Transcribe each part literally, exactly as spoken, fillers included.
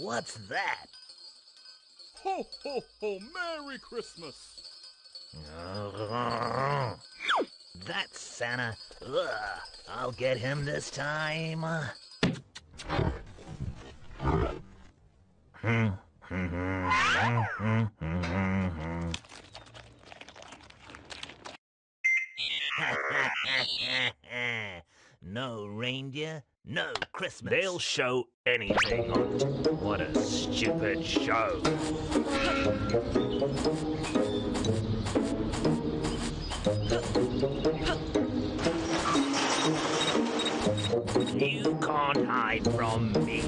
What's that? Ho, ho, ho, Merry Christmas! That's Santa. Ugh, I'll get him this time. No reindeer, no Christmas. They'll show anything on. What a stupid show. You can't hide from me.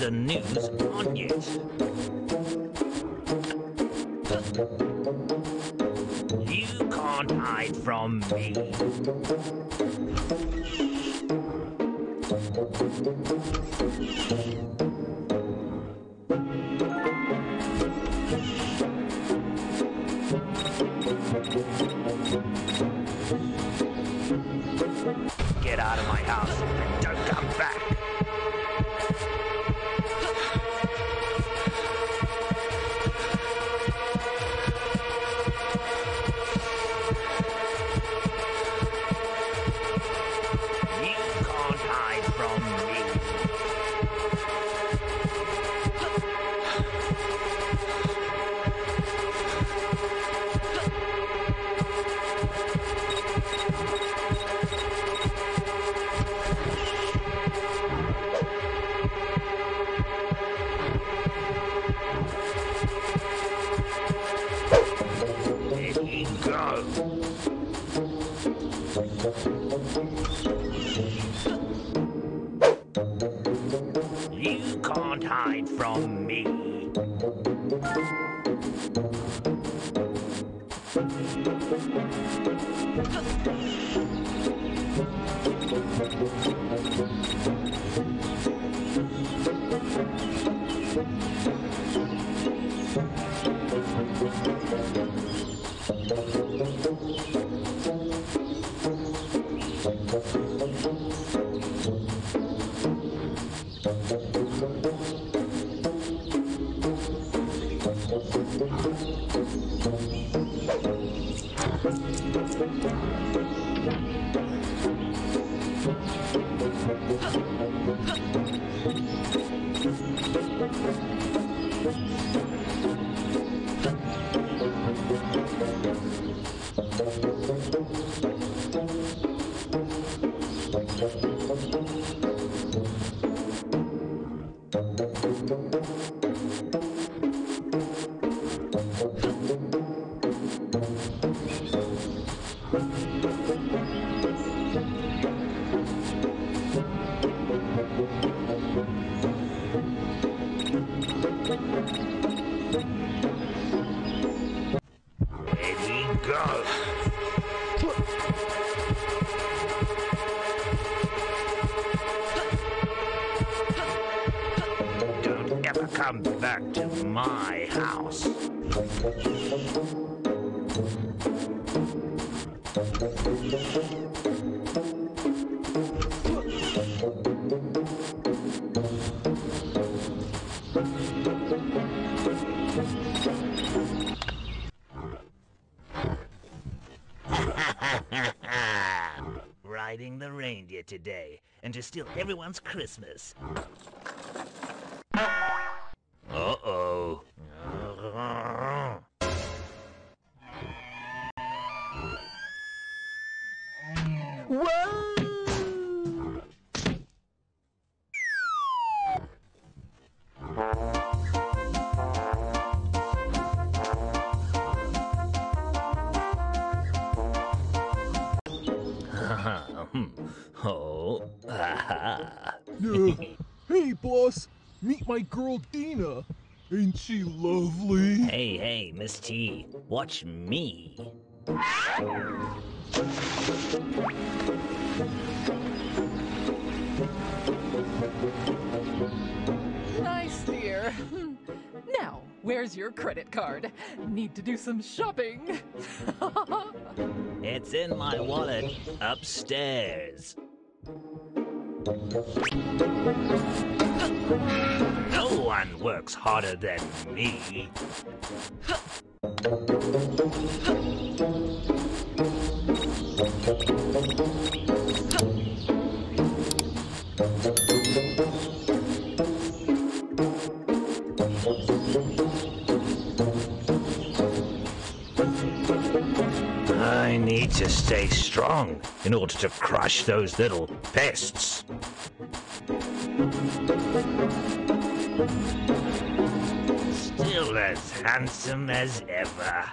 The news on yet. You can't hide from me. Get out of my house and don't come back. From me. Come back to my house. Riding the reindeer today, and to steal everyone's Christmas. Uh-oh. Whoa! Oh, aha. Uh, hey, boss. Meet my girl, Dina. Ain't she lovely? Hey, hey, Miss T, watch me. Nice, dear. Now, where's your credit card? Need to do some shopping. It's in my wallet upstairs. No one works harder than me. I need to stay strong in order to crush those little pests. Still as handsome as ever.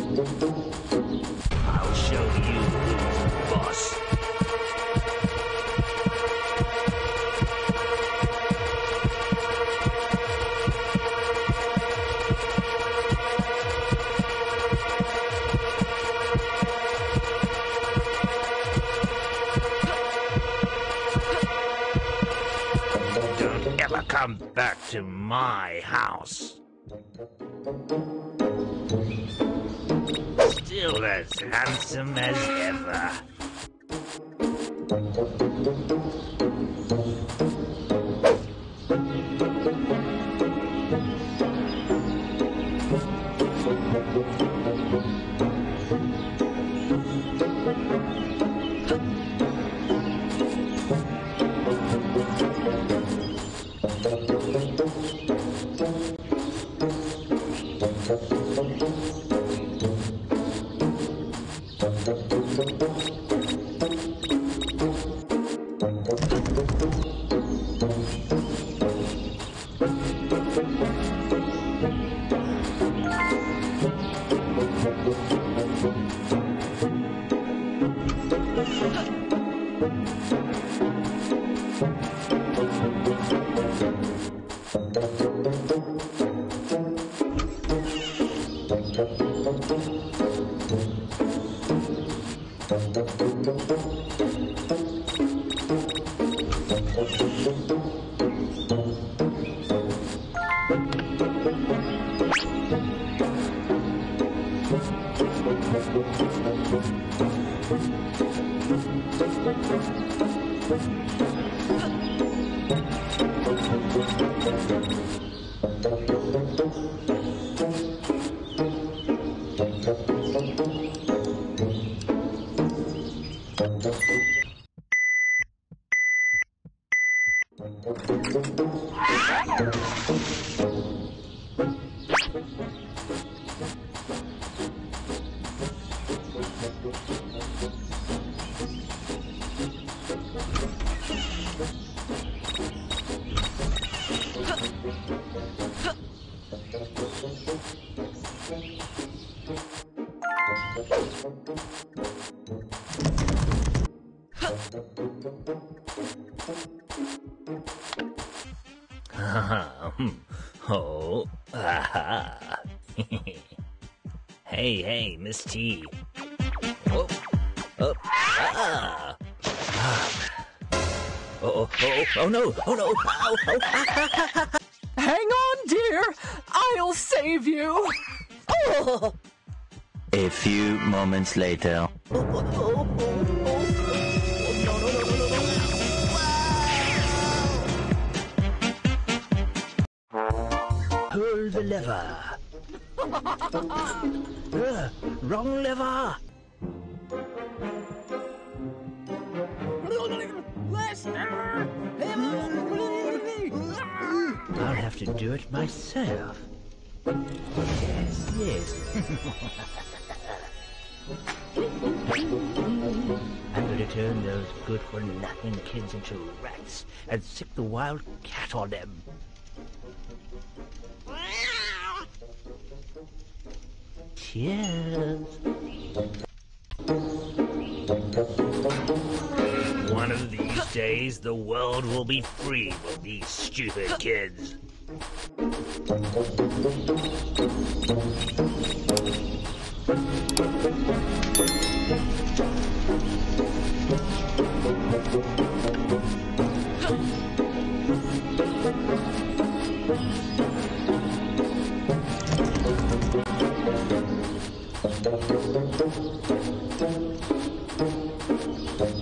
I'll show you who's boss. Don't ever come back to my house. Still as handsome as ever. Oh, aha. Hey, hey, Miss T. Oh, oh, ah. Ah. Oh, oh, oh, oh, no, oh, no. Ow, oh. Hang on, dear. I'll save you. Oh. A few moments later. Oh, oh, oh, oh. Pull the lever. uh, wrong lever. I'll have to do it myself. Yes, yes. I'm going to turn those good-for-nothing kids into rats and sick the wild cat on them. Cheers. One of these days, the world will be free of these stupid kids. Dun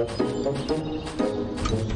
dun dun dun dun dun.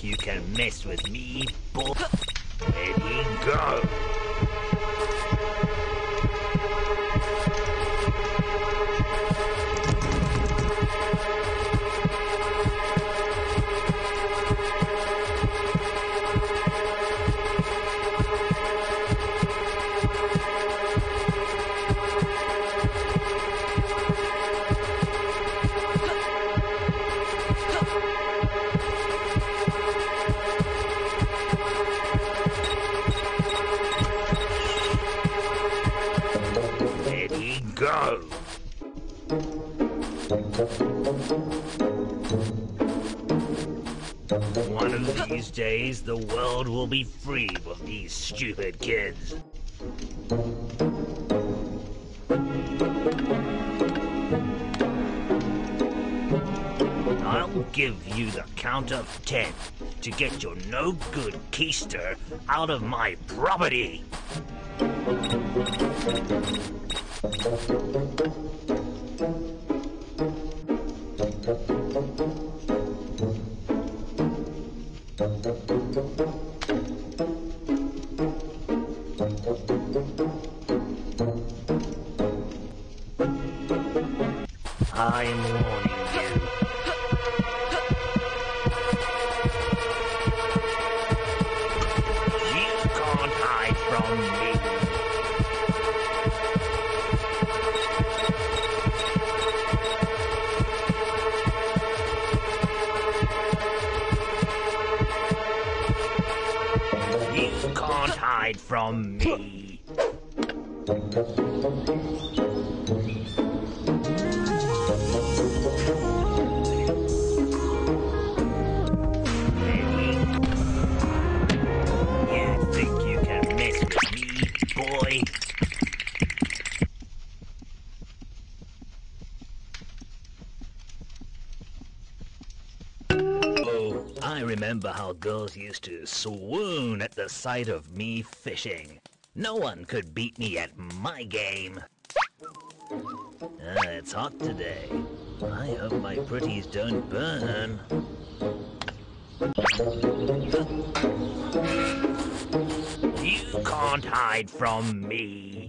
You can mess with me, boy. Let him go. Go! One of these days, the world will be free of these stupid kids. I'll give you the count of ten to get your no-good keister out of my property. I'm warning you. Can't hide from me. You think you can mess with me, boy? I remember how girls used to swoon at the sight of me fishing. No one could beat me at my game. Ah, it's hot today. I hope my pretties don't burn. You can't hide from me.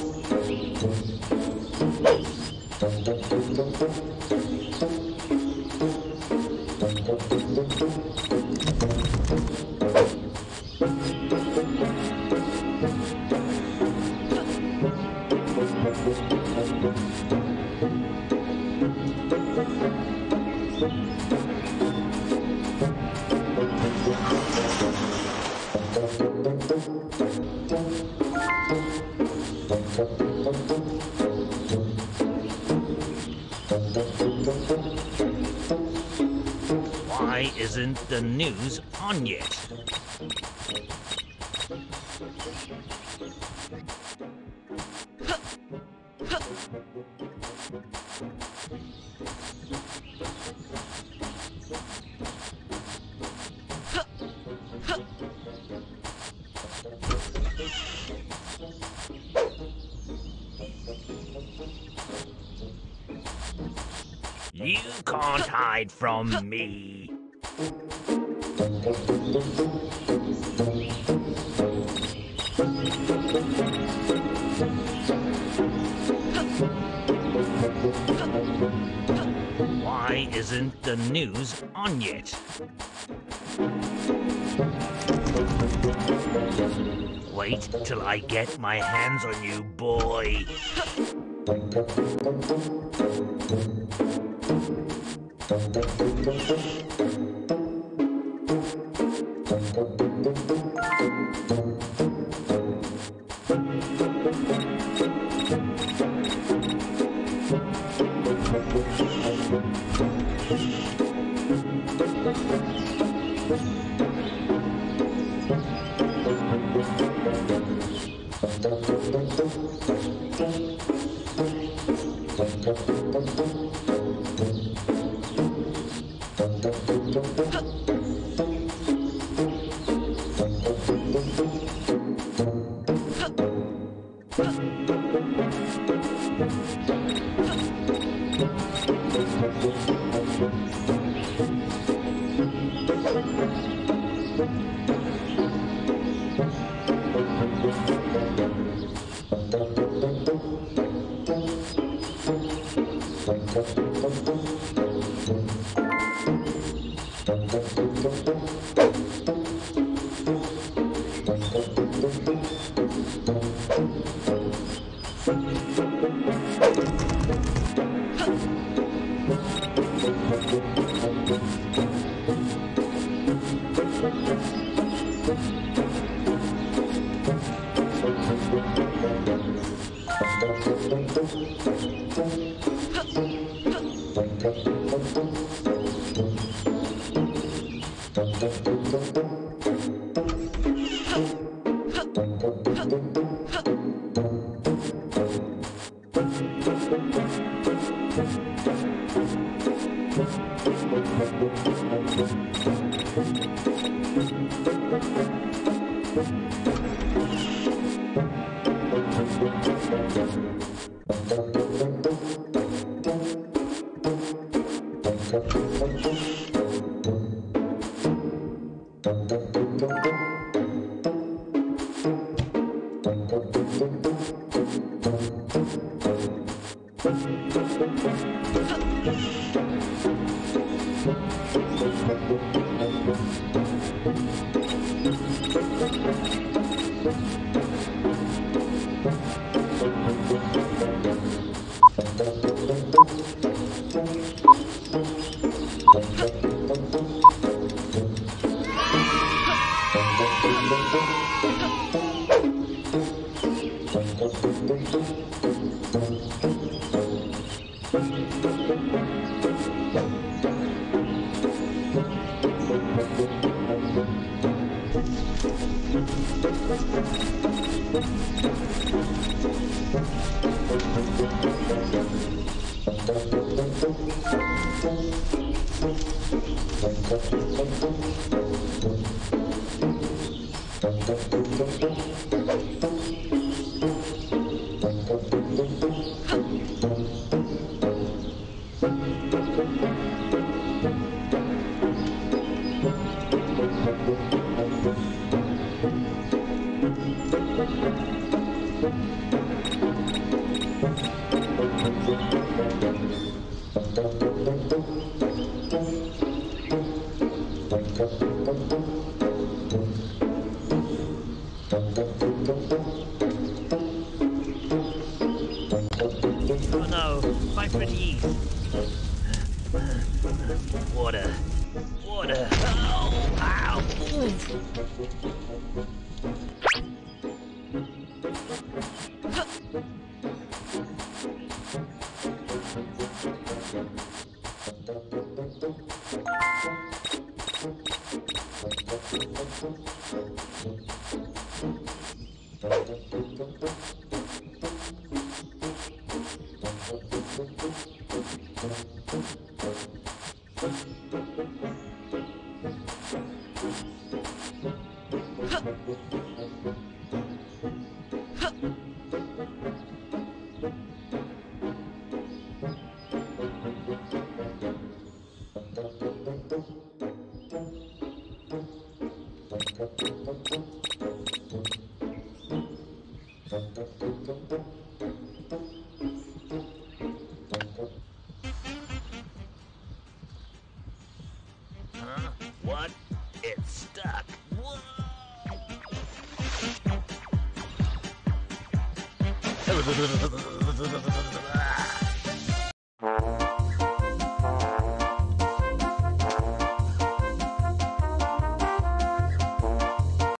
Why isn't the news on yet? You can't hide from me. Why isn't the news on yet? Wait till I get my hands on you, boy.